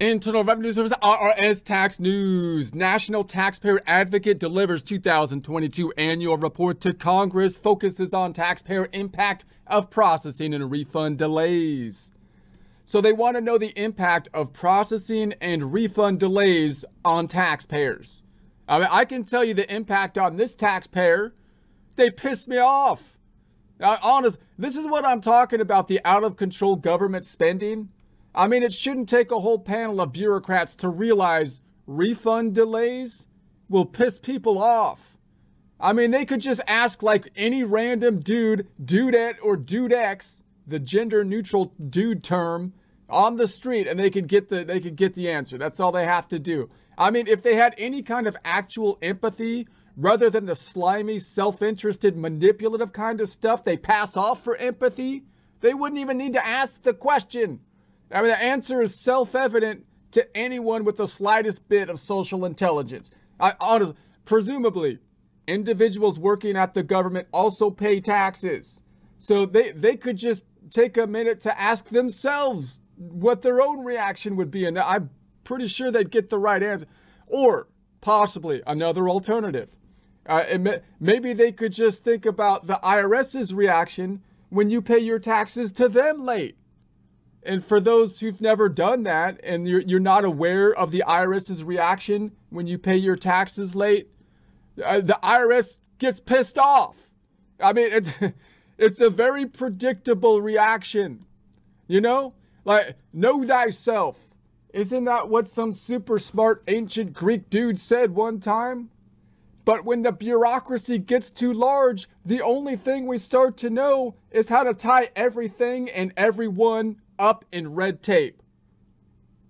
Internal Revenue Service, IRS tax news. National Taxpayer Advocate delivers 2022 annual report to Congress, focuses on taxpayer impact of processing and refund delays. So they want to know the impact of processing and refund delays on taxpayers. I mean, I can tell you the impact on this taxpayer. They pissed me off. Honest, this is what I'm talking about, the out of control government spending. I mean, it shouldn't take a whole panel of bureaucrats to realize refund delays will piss people off. I mean, they could just ask like any random dude, dudette or dudex, the gender neutral dude term, on the street, and they could get the answer. That's all they have to do. I mean, if they had any kind of actual empathy rather than the slimy, self-interested, manipulative kind of stuff they pass off for empathy, they wouldn't even need to ask the question. I mean, the answer is self-evident to anyone with the slightest bit of social intelligence. Honestly, presumably, individuals working at the government also pay taxes. So they could just take a minute to ask themselves what their own reaction would be. And I'm pretty sure they'd get the right answer. Or possibly another alternative. Maybe they could just think about the IRS's reaction when you pay your taxes to them late. And for those who've never done that and you're not aware of the IRS's reaction when you pay your taxes late, the IRS gets pissed off. I mean, it's a very predictable reaction, you know? Like, know thyself. Isn't that what some super smart ancient Greek dude said one time? But when the bureaucracy gets too large, the only thing we start to know is how to tie everything and everyone up in red tape.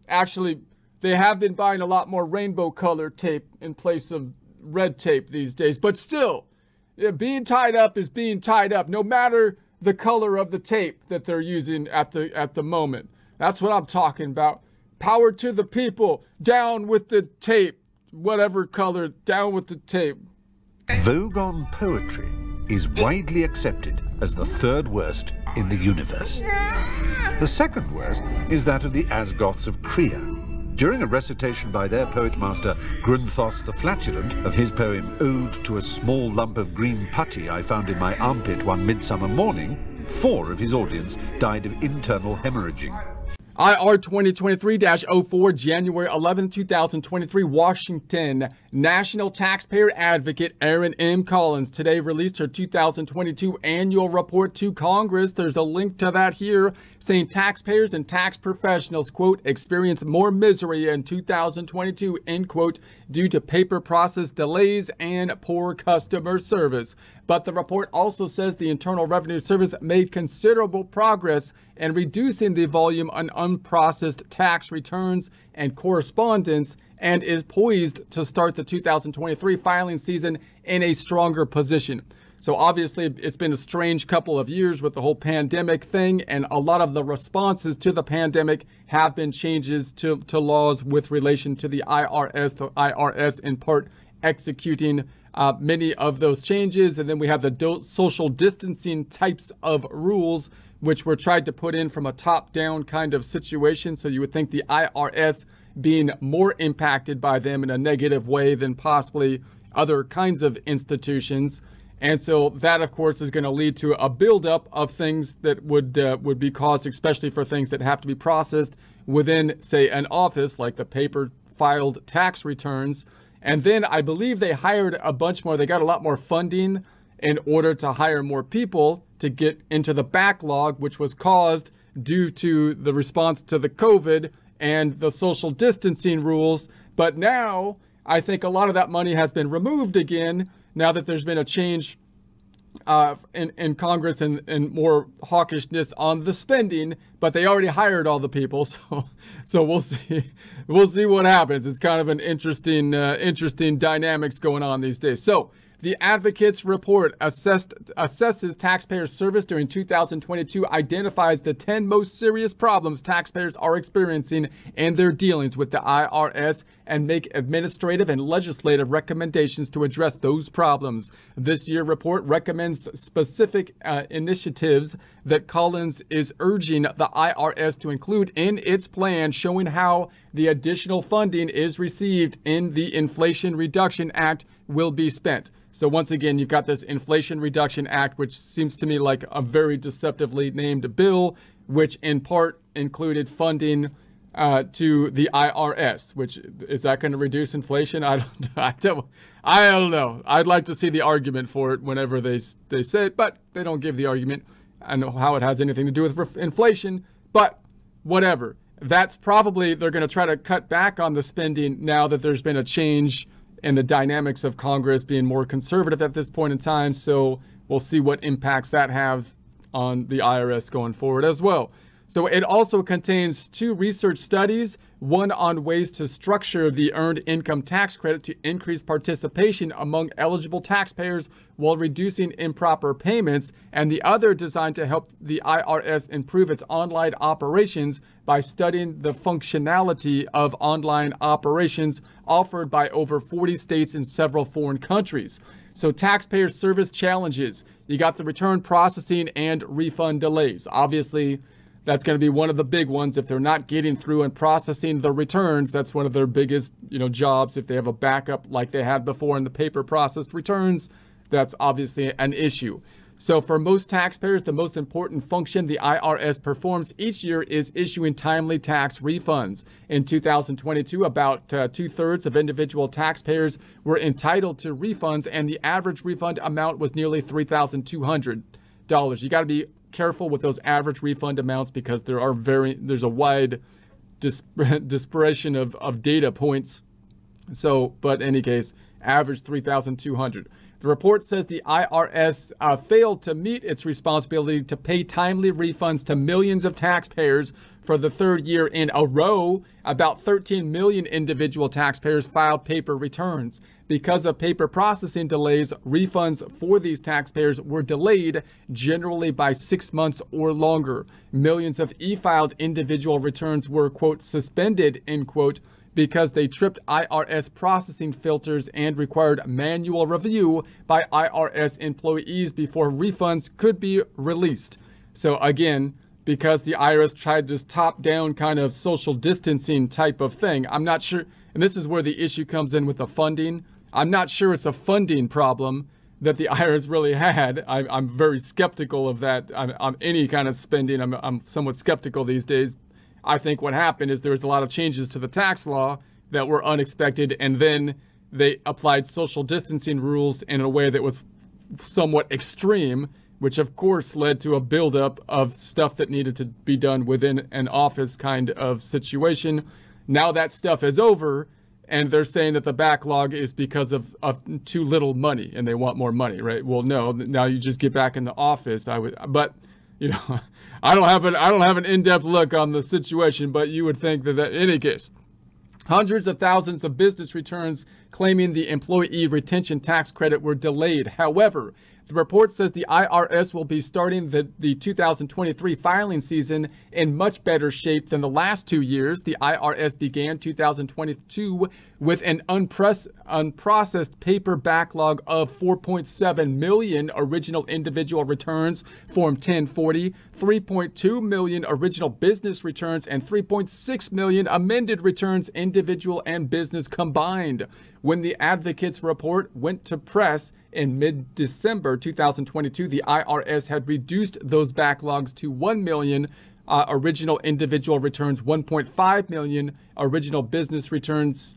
Actually, they have been buying a lot more rainbow color tape in place of red tape these days. But still, being tied up is being tied up, no matter the color of the tape that they're using at the moment. That's what I'm talking about. Power to the people. Down with the tape. Whatever color, down with the tape. Vogue on poetry is widely accepted as the third worst in the universe. The second worst is that of the Asgoths of Crea. During a recitation by their poet master, Grunthos the Flatulent, of his poem Ode to a Small Lump of Green Putty I Found in My Armpit One Midsummer Morning, 4 of his audience died of internal hemorrhaging. IR 2023-04, January 11, 2023, Washington. National Taxpayer Advocate Erin M. Collins today released her 2022 annual report to Congress. There's a link to that here, saying taxpayers and tax professionals, quote, experience more misery in 2022, end quote, due to paper process delays and poor customer service. But the report also says the Internal Revenue Service made considerable progress in reducing the volume on unprocessed tax returns and correspondence, and is poised to start the 2023 filing season in a stronger position. So obviously it's been a strange couple of years with the whole pandemic thing, and a lot of the responses to the pandemic have been changes to laws with relation to the IRS, in part executing many of those changes. And then we have the social distancing types of rules, which were tried to put in from a top-down kind of situation. So you would think the IRS being more impacted by them in a negative way than possibly other kinds of institutions. And so that, of course, is going to lead to a buildup of things that would be caused, especially for things that have to be processed within, say, an office, like the paper-filed tax returns. And then I believe they hired a bunch more. They got a lot more funding in order to hire more people to get into the backlog, which was caused due to the response to the COVID and the social distancing rules. But now I think a lot of that money has been removed again, now that there's been a change in Congress and more hawkishness on the spending. But they already hired all the people, so we'll see what happens. It's kind of an interesting dynamics going on these days. So The Advocate's report assesses taxpayer service during 2022, identifies the 10 most serious problems taxpayers are experiencing in their dealings with the IRS, and make administrative and legislative recommendations to address those problems. This year's report recommends specific initiatives that Collins is urging the IRS to include in its plan, showing how the additional funding is received in the Inflation Reduction Act will be spent. So once again, you've got this Inflation Reduction Act, which seems to me like a very deceptively named bill, which in part included funding to the IRS, which is that going to reduce inflation? I don't know. I'd like to see the argument for it whenever they say it, but they don't give the argument. I don't know how it has anything to do with inflation, but whatever. That's probably, they're going to try to cut back on the spending now that there's been a change and the dynamics of Congress being more conservative at this point in time. So we'll see what impacts that have on the IRS going forward as well. So it also contains two research studies, one on ways to structure the earned income tax credit to increase participation among eligible taxpayers while reducing improper payments, and the other designed to help the IRS improve its online operations by studying the functionality of online operations offered by over 40 states in several foreign countries. So taxpayer service challenges. You got the return processing and refund delays. Obviously, that's going to be one of the big ones. If they're not getting through and processing the returns, that's one of their biggest, jobs. If they have a backup like they had before in the paper processed returns, that's obviously an issue. So for most taxpayers, the most important function the IRS performs each year is issuing timely tax refunds. In 2022, about 2/3 of individual taxpayers were entitled to refunds, and the average refund amount was nearly $3,200. You got to be careful with those average refund amounts, because there are there's a wide dispersion of data points. So, but in any case, average $3,200. The report says the IRS failed to meet its responsibility to pay timely refunds to millions of taxpayers for the third year in a row. About 13 million individual taxpayers filed paper returns. Because of paper processing delays, refunds for these taxpayers were delayed, generally by 6 months or longer. Millions of e-filed individual returns were, quote, suspended, end quote, because they tripped IRS processing filters and required manual review by IRS employees before refunds could be released. So again, because the IRS tried this top-down kind of social distancing type of thing, I'm not sure, and this is where the issue comes in with the funding. I'm not sure it's a funding problem that the IRS really had. I'm very skeptical of that. I'm any kind of spending. I'm somewhat skeptical these days. I think what happened is there was a lot of changes to the tax law that were unexpected, and then they applied social distancing rules in a way that was somewhat extreme, which of course led to a buildup of stuff that needed to be done within an office kind of situation. Now that stuff is over, and they're saying that the backlog is because of too little money, and they want more money, right? Well, no, now you just get back in the office. But I don't have an in-depth look on the situation, but you would think that in any case, hundreds of thousands of business returns claiming the employee retention tax credit were delayed. However, the report says the IRS will be starting the 2023 filing season in much better shape than the last 2 years. The IRS began 2022 with an unprocessed paper backlog of 4.7 million original individual returns, Form 1040, 3.2 million original business returns, and 3.6 million amended returns, individual and business combined. When the Advocate's report went to press in mid-December 2022, the IRS had reduced those backlogs to 1 million original individual returns, 1.5 million original business returns,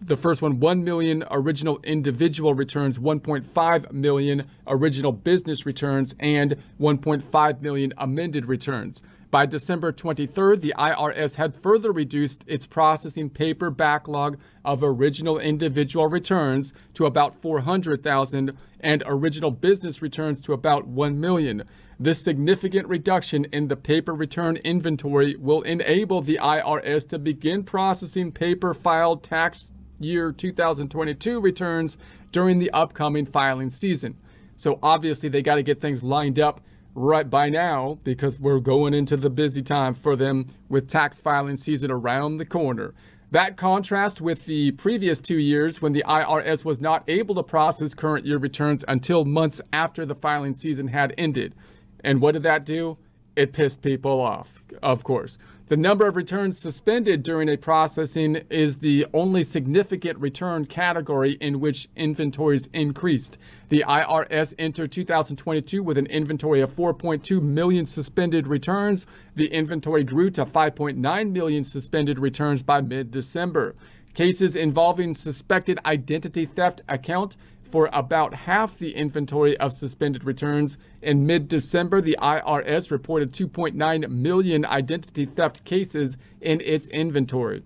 the first one, 1 million original individual returns, 1.5 million original business returns, and 1.5 million amended returns. By December 23rd, the IRS had further reduced its processing paper backlog of original individual returns to about 400,000 and original business returns to about 1 million. This significant reduction in the paper return inventory will enable the IRS to begin processing paper filed tax year 2022 returns during the upcoming filing season. So obviously they got to get things lined up right by now, because we're going into the busy time for them with tax filing season around the corner. That contrasts with the previous 2 years when the IRS was not able to process current year returns until months after the filing season had ended. And what did that do? It pissed people off, of course. The number of returns suspended during a processing is the only significant return category in which inventories increased. The IRS entered 2022 with an inventory of 4.2 million suspended returns. The inventory grew to 5.9 million suspended returns by mid-December. Cases involving suspected identity theft account for about half the inventory of suspended returns. In mid-December, the IRS reported 2.9 million identity theft cases in its inventory.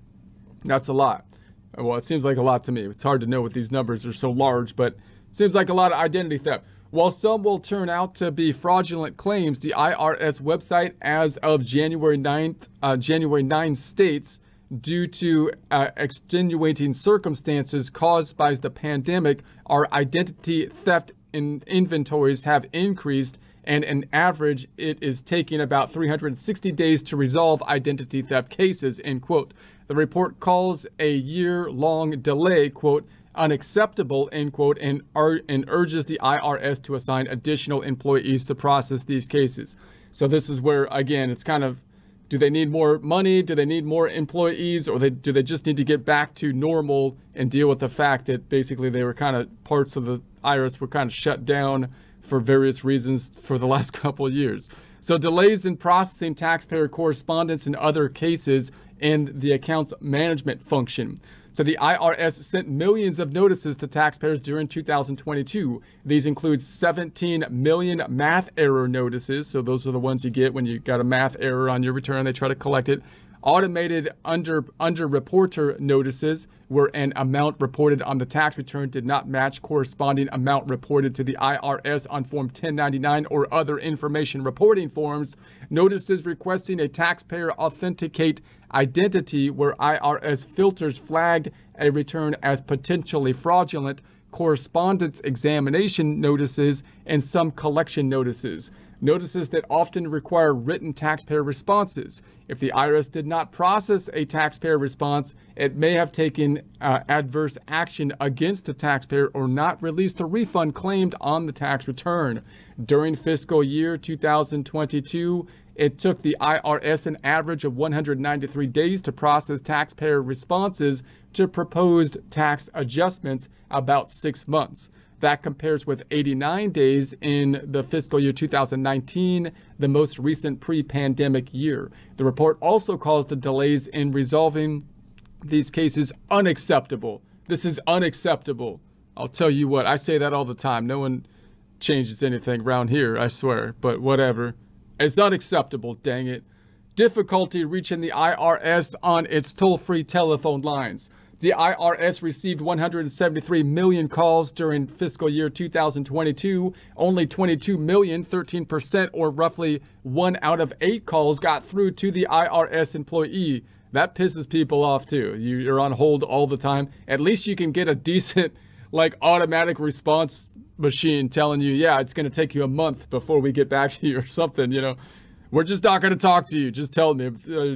That's a lot. Well, it seems like a lot to me. It's hard to know what these numbers are so large, but it seems like a lot of identity theft. While some will turn out to be fraudulent claims, the IRS website as of January 9th states, due to extenuating circumstances caused by the pandemic, our identity theft inventories have increased, and on average, it is taking about 360 days to resolve identity theft cases, end quote. The report calls a year-long delay, quote, unacceptable, end quote, and urges the IRS to assign additional employees to process these cases. So this is where, again, it's kind of, do they need more money? Do they need more employees? Or do they just need to get back to normal and deal with the fact that basically they were kind of, parts of the IRS were kind of shut down for various reasons for the last couple of years. So delays in processing taxpayer correspondence and other cases and the accounts management function. So the IRS sent millions of notices to taxpayers during 2022. These include 17 million math error notices. So those are the ones you get when you got a math error on your return, they try to collect it. Automated under-reporter notices where an amount reported on the tax return did not match corresponding amount reported to the IRS on Form 1099 or other information reporting forms. Notices requesting a taxpayer authenticate identity where IRS filters flagged a return as potentially fraudulent. Correspondence examination notices, and some collection notices. Notices that often require written taxpayer responses. If the IRS did not process a taxpayer response, it may have taken adverse action against the taxpayer or not released the refund claimed on the tax return. During fiscal year 2022, it took the IRS an average of 193 days to process taxpayer responses to proposed tax adjustments, about 6 months. That compares with 89 days in the fiscal year 2019, the most recent pre-pandemic year. The report also calls the delays in resolving these cases unacceptable. This is unacceptable. I'll tell you what, I say that all the time. No one changes anything around here, I swear, but whatever. It's unacceptable, dang it. Difficulty reaching the IRS on its toll-free telephone lines. The IRS received 173 million calls during fiscal year 2022. Only 22 million, 13%, or roughly 1 out of 8 calls got through to the IRS employee. That pisses people off too. You're on hold all the time. At least you can get a decent, like, automatic response machine telling you, yeah, it's going to take you a month before we get back to you or something, you know. We're just not going to talk to you. Just tell me.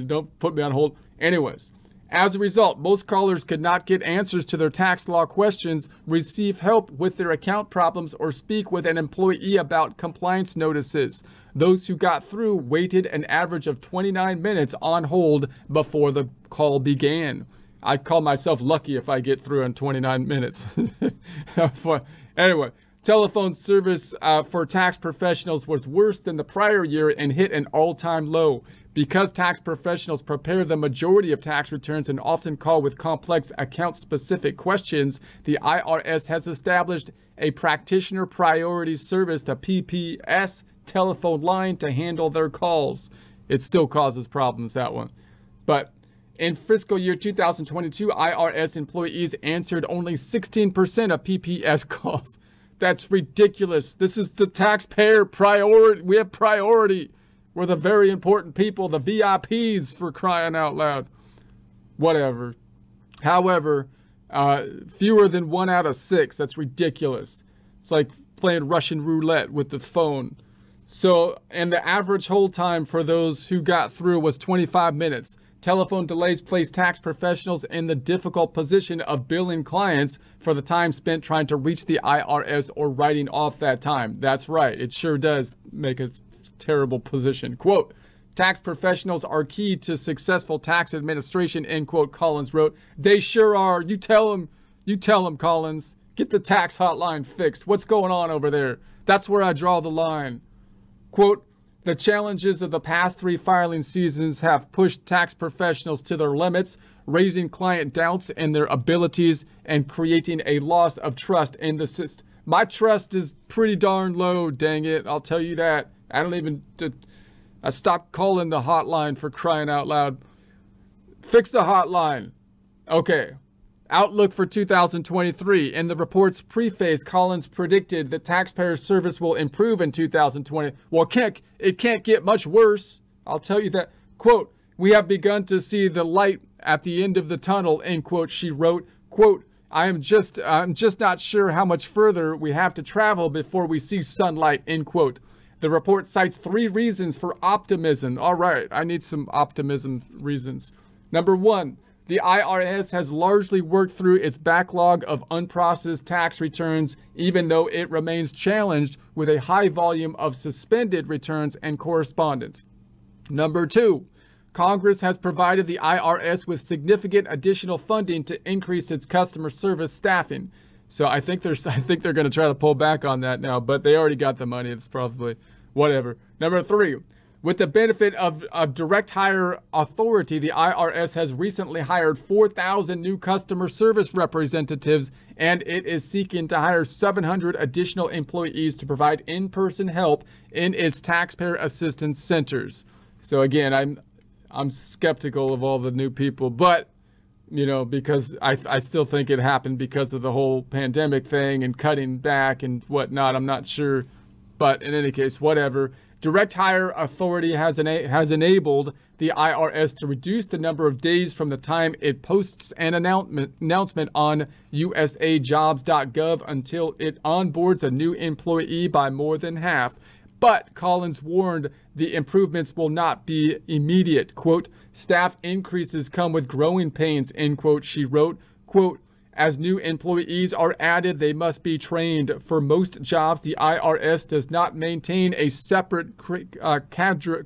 Don't put me on hold. Anyways. As a result, most callers could not get answers to their tax law questions, receive help with their account problems, or speak with an employee about compliance notices. Those who got through waited an average of 29 minutes on hold before the call began. I call myself lucky if I get through in 29 minutes. Anyway, telephone service for tax professionals was worse than the prior year and hit an all-time low. Because tax professionals prepare the majority of tax returns and often call with complex account-specific questions, the IRS has established a Practitioner Priority Service, the PPS, telephone line to handle their calls. It still causes problems, that one. But in fiscal year 2022, IRS employees answered only 16% of PPS calls. That's ridiculous. This is the taxpayer priority. We have priority. We're the very important people, the VIPs, for crying out loud. Whatever. However, Fewer than 1 out of 6. That's ridiculous. It's like playing Russian roulette with the phone. So, and the average hold time for those who got through was 25 minutes. Telephone delays place tax professionals in the difficult position of billing clients for the time spent trying to reach the IRS or writing off that time. That's right. It sure does make a terrible position. Quote, tax professionals are key to successful tax administration, end quote, Collins wrote. They sure are. You tell them, Collins. Get the tax hotline fixed. What's going on over there? That's where I draw the line. Quote, the challenges of the past 3 filing seasons have pushed tax professionals to their limits, raising client doubts in their abilities and creating a loss of trust in the system. My trust is pretty darn low, dang it. I'll tell you that. I don't even... I stopped calling the hotline, for crying out loud. Fix the hotline. Okay. Outlook for 2023. In the report's preface, Collins predicted the taxpayer service will improve in 2020. Well, it can't get much worse. I'll tell you that. Quote, we have begun to see the light at the end of the tunnel, end quote, she wrote. Quote, I'm just not sure how much further we have to travel before we see sunlight, end quote. The report cites 3 reasons for optimism. All right, I need some optimism reasons. Number 1, the IRS has largely worked through its backlog of unprocessed tax returns, even though it remains challenged with a high volume of suspended returns and correspondence. Number 2, Congress has provided the IRS with significant additional funding to increase its customer service staffing. So I think they're going to try to pull back on that now, but they already got the money. It's probably whatever. Number 3, with the benefit of direct hire authority, the IRS has recently hired 4,000 new customer service representatives, and it is seeking to hire 700 additional employees to provide in-person help in its taxpayer assistance centers. So again, I'm skeptical of all the new people, but you know, because I still think it happened because of the whole pandemic thing and cutting back and whatnot. I'm not sure, but in any case, whatever. Direct hire authority has enabled the IRS to reduce the number of days from the time it posts an announcement on USAJobs.gov until it onboards a new employee by more than half. But Collins warned the improvements will not be immediate. Quote, staff increases come with growing pains, end quote, she wrote. Quote, as new employees are added, they must be trained. For most jobs, the IRS does not maintain a separate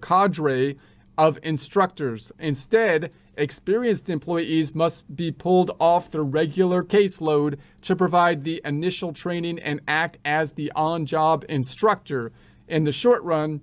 cadre of instructors. Instead, experienced employees must be pulled off their regular caseload to provide the initial training and act as the on-job instructor. In the short run,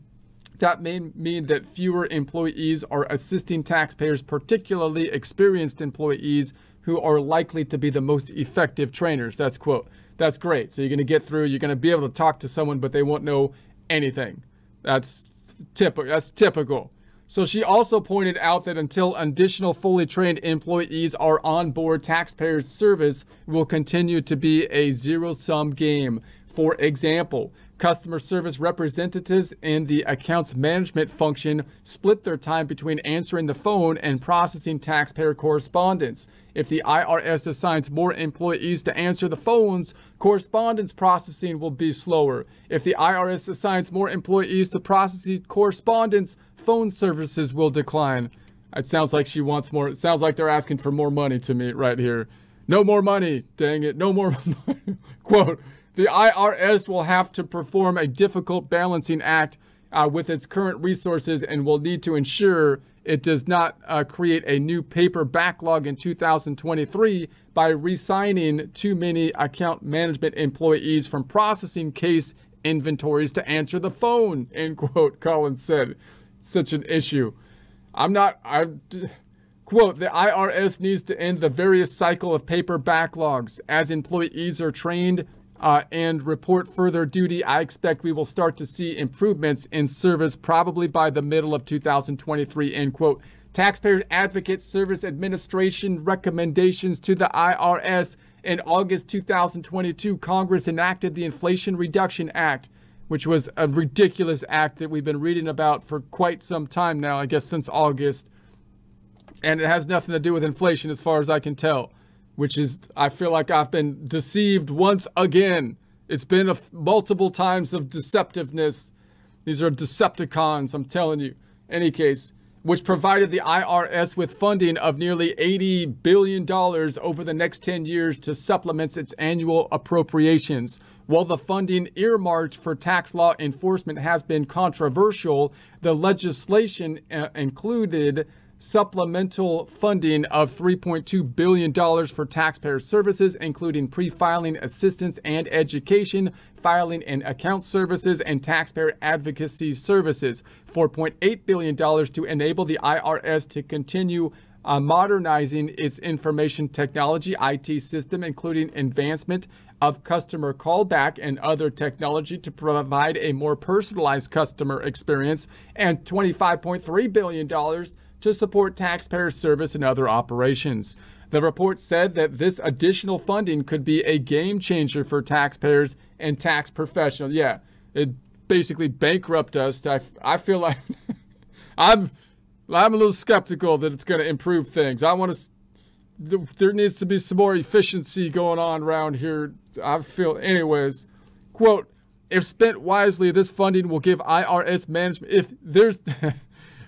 that may mean that fewer employees are assisting taxpayers, particularly experienced employees who are likely to be the most effective trainers. That's quote. That's great. So you're going to get through, you're going to be able to talk to someone, but they won't know anything. That's typical. So she also pointed out that until additional fully trained employees are on board, taxpayers' service will continue to be a zero-sum game. For example, customer service representatives in the accounts management function split their time between answering the phone and processing taxpayer correspondence. If the IRS assigns more employees to answer the phones, correspondence processing will be slower. If the IRS assigns more employees to processing correspondence, phone services will decline. It sounds like she wants more. It sounds like they're asking for more money to me right here. No more money. Dang it. No more money. Quote, the IRS will have to perform a difficult balancing act with its current resources and will need to ensure it does not create a new paper backlog in 2023 by re-signing too many account management employees from processing case inventories to answer the phone, end quote, Collins said. Such an issue. Quote, the IRS needs to end the various cycle of paper backlogs. As employees are trained and report further duty, I expect we will start to see improvements in service probably by the middle of 2023, end quote. Taxpayer Advocate Service Administration recommendations to the IRS. In August 2022, Congress enacted the Inflation Reduction Act, which was a ridiculous act that we've been reading about for quite some time now, I guess since August. And it has nothing to do with inflation as far as I can tell. which is, I feel like I've been deceived once again. It's been multiple times of deceptiveness. These are Decepticons, I'm telling you. Any case, which provided the IRS with funding of nearly $80 billion over the next 10 years to supplement its annual appropriations. While the funding earmarked for tax law enforcement has been controversial, the legislation included supplemental funding of $3.2 billion for taxpayer services, including pre-filing assistance and education, filing and account services, and taxpayer advocacy services. $4.8 billion to enable the IRS to continue modernizing its information technology IT system, including advancement of customer callback and other technology to provide a more personalized customer experience, and $25.3 billion to support taxpayer service and other operations. The report said that this additional funding could be a game changer for taxpayers and tax professionals. Yeah, it basically bankrupted us. I feel like I'm a little skeptical that it's going to improve things. I want to, there needs to be some more efficiency going on around here. I feel, anyways, quote, if spent wisely, this funding will give IRS management, if there's,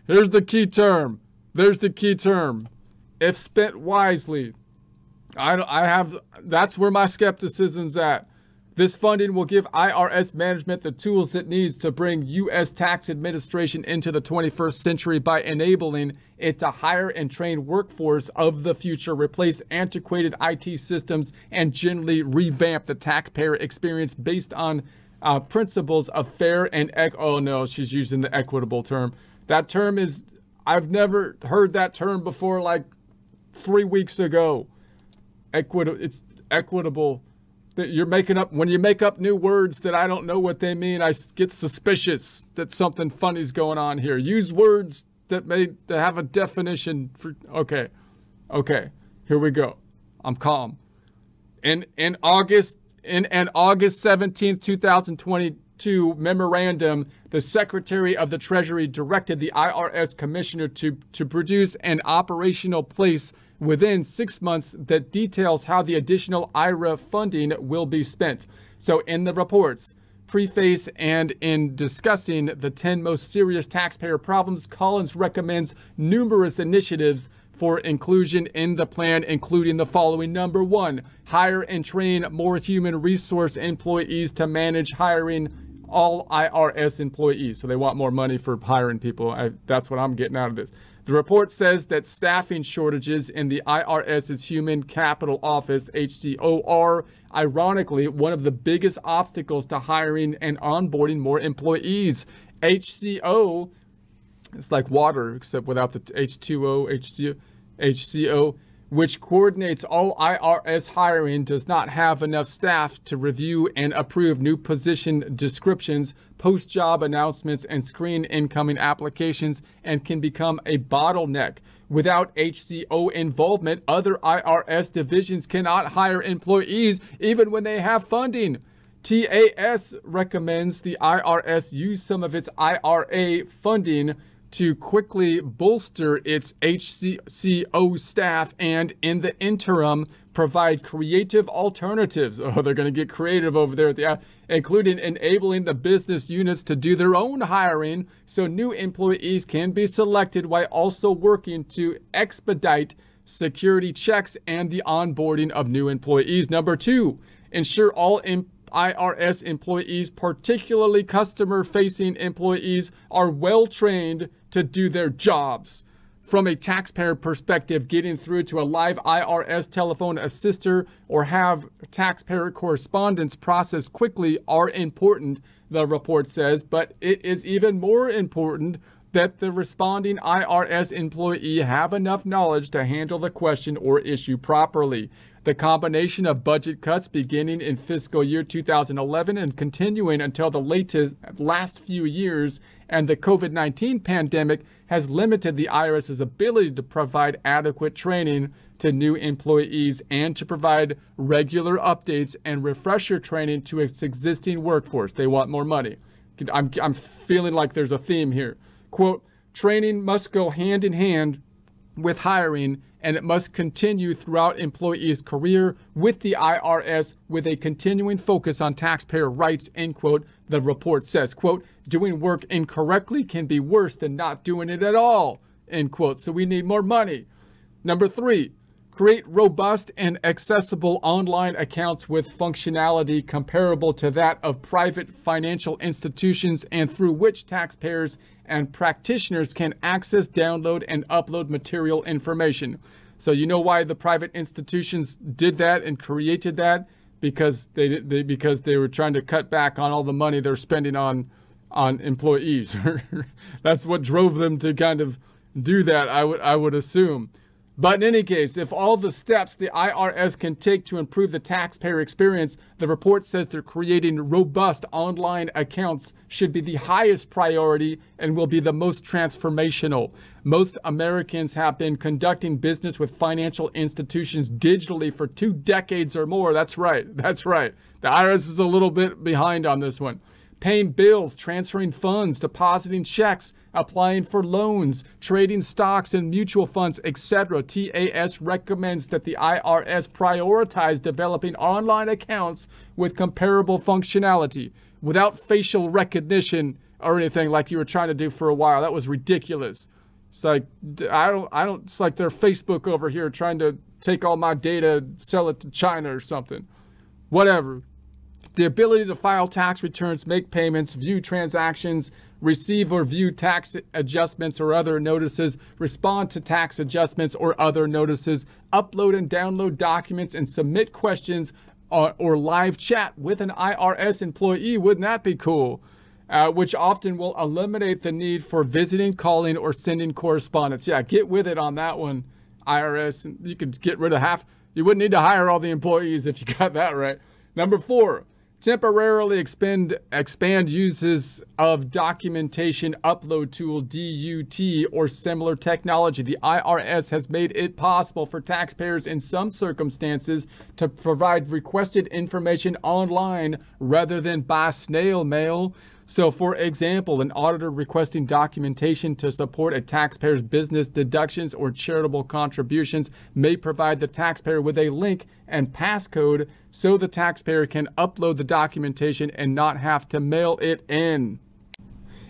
here's the key term. There's the key term. If spent wisely. That's where my skepticism's at. This funding will give IRS management the tools it needs to bring U.S. tax administration into the 21st century by enabling it to hire and train workforce of the future, replace antiquated IT systems, and generally revamp the taxpayer experience based on principles of fair and oh no, she's using the equitable term. That term is, I've never heard that term before like 3 weeks ago. It's equitable. That you're making up, when you make up new words that I don't know what they mean, I get suspicious that something funny's going on here. Use words that have a definition for, okay, here we go. I'm calm. In an August 17th, 2020, memorandum, the Secretary of the Treasury directed the IRS commissioner to produce an operational place within 6 months that details how the additional IRA funding will be spent. So in the reports, preface, and in discussing the 10 most serious taxpayer problems, Collins recommends numerous initiatives for inclusion in the plan, including the following. Number one, hire and train more human resource employees to manage hiring all IRS employees. So they want more money for hiring people. That's what I'm getting out of this. The report says that staffing shortages in the IRS's Human Capital Office, HCO, are, ironically, one of the biggest obstacles to hiring and onboarding more employees. HCO, it's like water, except without the H2O, HCO, which coordinates all IRS hiring, does not have enough staff to review and approve new position descriptions, post-job announcements, and screen incoming applications, and can become a bottleneck. Without HCO involvement, other IRS divisions cannot hire employees even when they have funding. TAS recommends the IRS use some of its IRA funding to quickly bolster its HCO staff and, in the interim, provide creative alternatives. Oh, they're going to get creative over there, including enabling the business units to do their own hiring so new employees can be selected, while also working to expedite security checks and the onboarding of new employees. Number two, ensure all IRS employees, particularly customer-facing employees, are well-trained to do their jobs. From a taxpayer perspective, getting through to a live IRS telephone assister or have taxpayer correspondence processed quickly are important, the report says, but it is even more important that the responding IRS employee have enough knowledge to handle the question or issue properly. The combination of budget cuts beginning in fiscal year 2011 and continuing until the last few years and the COVID-19 pandemic has limited the IRS's ability to provide adequate training to new employees and to provide regular updates and refresher training to its existing workforce. They want more money. I'm feeling like there's a theme here. Quote, training must go hand in hand with hiring and it must continue throughout employee's career with the IRS with a continuing focus on taxpayer rights, end quote. The report says, quote, doing work incorrectly can be worse than not doing it at all, end quote. So we need more money. Number three, create robust and accessible online accounts with functionality comparable to that of private financial institutions and through which taxpayers and practitioners can access, download, and upload material information. So you know why the private institutions did that and created that? Because they were trying to cut back on all the money they're spending on employees. That's what drove them to kind of do that, I would assume. But in any case, if all the steps the IRS can take to improve the taxpayer experience, the report says they're creating robust online accounts should be the highest priority and will be the most transformational. Most Americans have been conducting business with financial institutions digitally for 2 decades or more. That's right. That's right. The IRS is a little bit behind on this one. Paying bills, transferring funds, depositing checks, applying for loans, trading stocks and mutual funds, etc. TAS recommends that the IRS prioritize developing online accounts with comparable functionality without facial recognition or anything like you were trying to do for a while. That was ridiculous. It's like, I don't, it's like their Facebook over here trying to take all my data, sell it to China or something, whatever. The ability to file tax returns, make payments, view transactions, receive or view tax adjustments or other notices, respond to tax adjustments or other notices, upload and download documents, and submit questions or live chat with an IRS employee. Wouldn't that be cool? Which often will eliminate the need for visiting, calling, or sending correspondence. Yeah, get with it on that one, IRS. You could get rid of half. You wouldn't need to hire all the employees if you got that right. Number four. Temporarily expand uses of documentation upload tool, DUT, or similar technology. The IRS has made it possible for taxpayers in some circumstances to provide requested information online rather than by snail mail. So, for example, an auditor requesting documentation to support a taxpayer's business deductions or charitable contributions may provide the taxpayer with a link and passcode so the taxpayer can upload the documentation and not have to mail it in.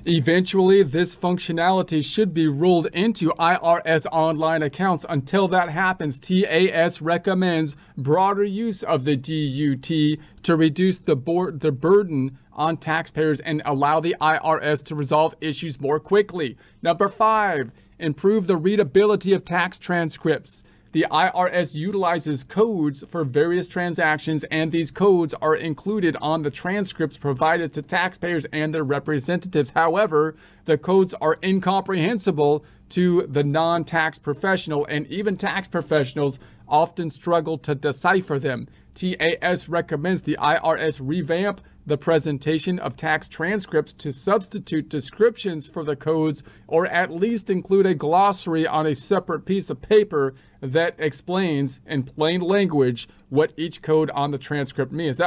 Eventually, this functionality should be rolled into IRS online accounts. Until that happens, TAS recommends broader use of the DUT to reduce the burden on taxpayers and allow the IRS to resolve issues more quickly. Number five, improve the readability of tax transcripts. The IRS utilizes codes for various transactions, and these codes are included on the transcripts provided to taxpayers and their representatives. However, the codes are incomprehensible to the non-tax professional, and even tax professionals often struggle to decipher them. TAS recommends the IRS revamp the presentation of tax transcripts to substitute descriptions for the codes, or at least include a glossary on a separate piece of paper that explains in plain language what each code on the transcript means.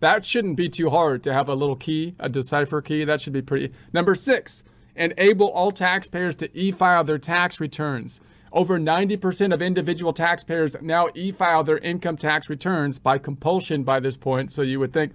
That shouldn't be too hard to have a little key, a decipher key. That should be pretty. Number six, enable all taxpayers to e-file their tax returns. Over 90% of individual taxpayers now e-file their income tax returns by compulsion by this point, so you would think.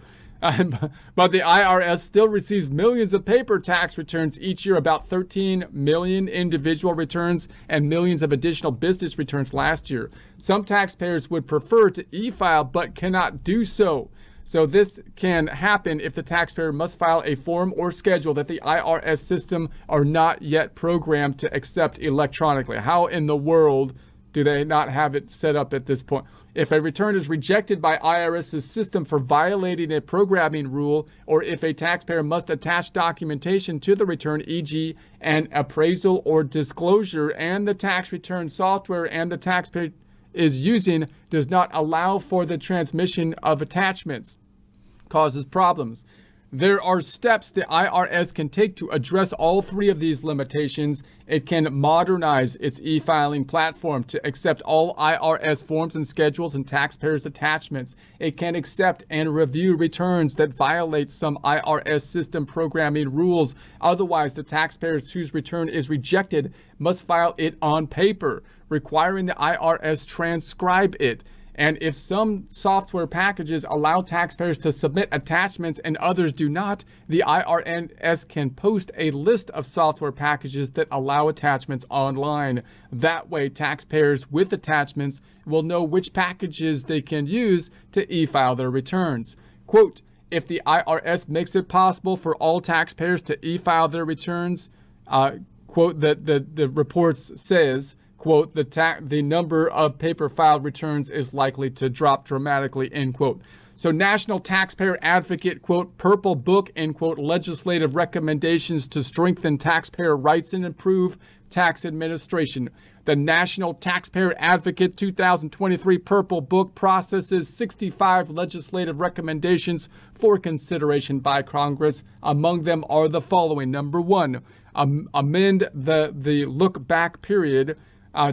But the IRS still receives millions of paper tax returns each year, about 13 million individual returns and millions of additional business returns last year. Some taxpayers would prefer to e-file but cannot do so. So this can happen if the taxpayer must file a form or schedule that the IRS system are not yet programmed to accept electronically. How in the world do they not have it set up at this point? If a return is rejected by IRS's system for violating a programming rule, or if a taxpayer must attach documentation to the return, e.g. an appraisal or disclosure, and the tax return software and the taxpayer is using does not allow for the transmission of attachments, causes problems. There are steps the IRS can take to address all three of these limitations. It can modernize its e-filing platform to accept all IRS forms and schedules and taxpayers' attachments. It can accept and review returns that violate some IRS system programming rules. Otherwise, the taxpayers whose return is rejected must file it on paper, requiring the IRS transcribe it. And if some software packages allow taxpayers to submit attachments and others do not, the IRS can post a list of software packages that allow attachments online. That way, taxpayers with attachments will know which packages they can use to e-file their returns. Quote, if the IRS makes it possible for all taxpayers to e-file their returns, quote, the reports says, quote, the number of paper filed returns is likely to drop dramatically, end quote. So National Taxpayer Advocate, quote, purple book, end quote, legislative recommendations to strengthen taxpayer rights and improve tax administration. The National Taxpayer Advocate 2023 Purple Book processes 65 legislative recommendations for consideration by Congress. Among them are the following. Number one, amend the look-back period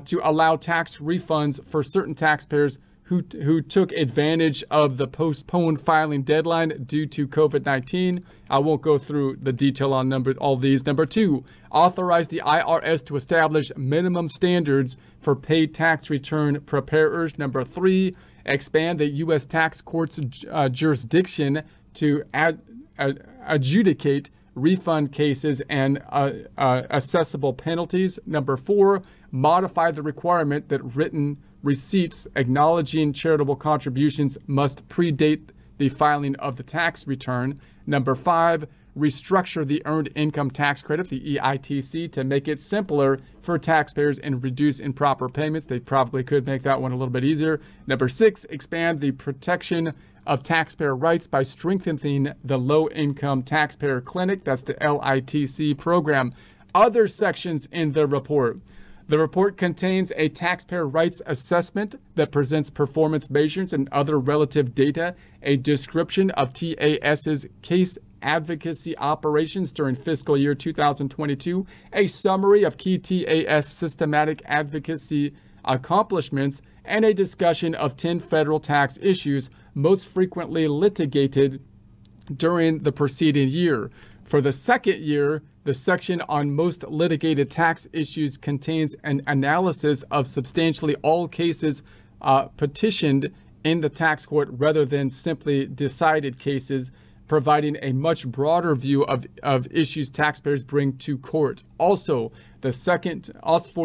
to allow tax refunds for certain taxpayers who took advantage of the postponed filing deadline due to COVID-19. I won't go through the detail on all these. Number two, authorize the IRS to establish minimum standards for paid tax return preparers. Number three, expand the U.S. tax court's jurisdiction to adjudicate refund cases and assessable penalties. Number four, modify the requirement that written receipts acknowledging charitable contributions must predate the filing of the tax return. Number five, restructure the Earned Income Tax Credit, the EITC, to make it simpler for taxpayers and reduce improper payments. They probably could make that one a little bit easier. Number six, expand the protection of taxpayer rights by strengthening the Low-Income Taxpayer Clinic, that's the LITC program. Other sections in the report. The report contains a taxpayer rights assessment that presents performance measures and other relative data, a description of TAS's case advocacy operations during fiscal year 2022, a summary of key TAS systematic advocacy accomplishments, and a discussion of 10 federal tax issues most frequently litigated during the preceding year. For the second year, the section on most litigated tax issues contains an analysis of substantially all cases petitioned in the tax court rather than simply decided cases, providing a much broader view of issues taxpayers bring to court. Also, for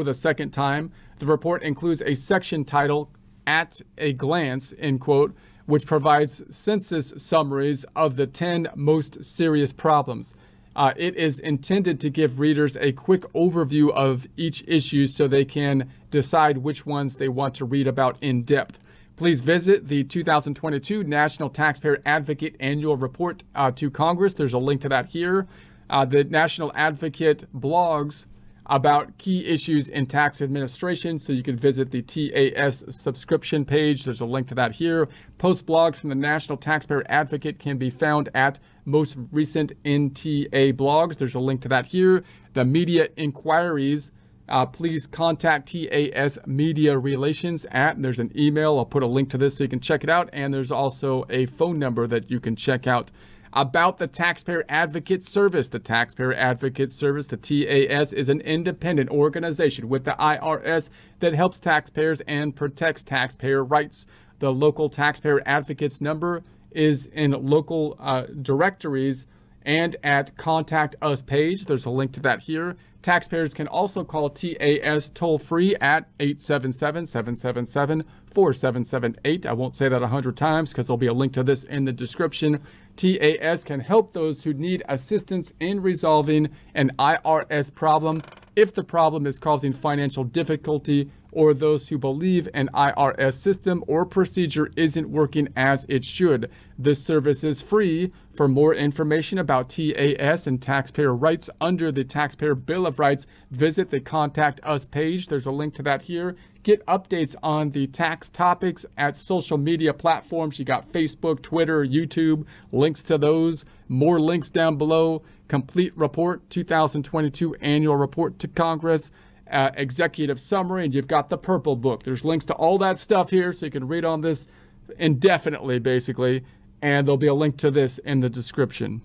the second time, the report includes a section titled At a Glance, end quote, which provides census summaries of the 10 most serious problems. It is intended to give readers a quick overview of each issue so they can decide which ones they want to read about in depth. Please visit the 2022 National Taxpayer Advocate Annual Report to Congress. There's a link to that here. The National Advocate blogs about key issues in tax administration, so you can visit the TAS subscription page. There's a link to that here. Post blogs from the National Taxpayer Advocate can be found at most recent NTA blogs. There's a link to that here. The media inquiries, please contact TAS Media Relations at, and there's an email. I'll put a link to this so you can check it out. And there's also a phone number that you can check out. About the Taxpayer Advocate Service. The Taxpayer Advocate Service, the TAS, is an independent organization with the IRS that helps taxpayers and protects taxpayer rights. The local taxpayer advocates number is in local directories and at Contact Us page. There's a link to that here. Taxpayers can also call TAS toll-free at 877-777-4778. I won't say that 100 times because there'll be a link to this in the description. TAS can help those who need assistance in resolving an IRS problem if the problem is causing financial difficulty or those who believe an IRS system or procedure isn't working as it should. This service is free. For more information about TAS and taxpayer rights under the Taxpayer Bill of Rights, visit the Contact Us page. There's a link to that here. Get updates on the tax topics at social media platforms. You got Facebook, Twitter, YouTube, links to those. More links down below. Complete report, 2022 annual report to Congress, executive summary, and you've got the purple book. There's links to all that stuff here, so you can read on this indefinitely, basically. And there'll be a link to this in the description.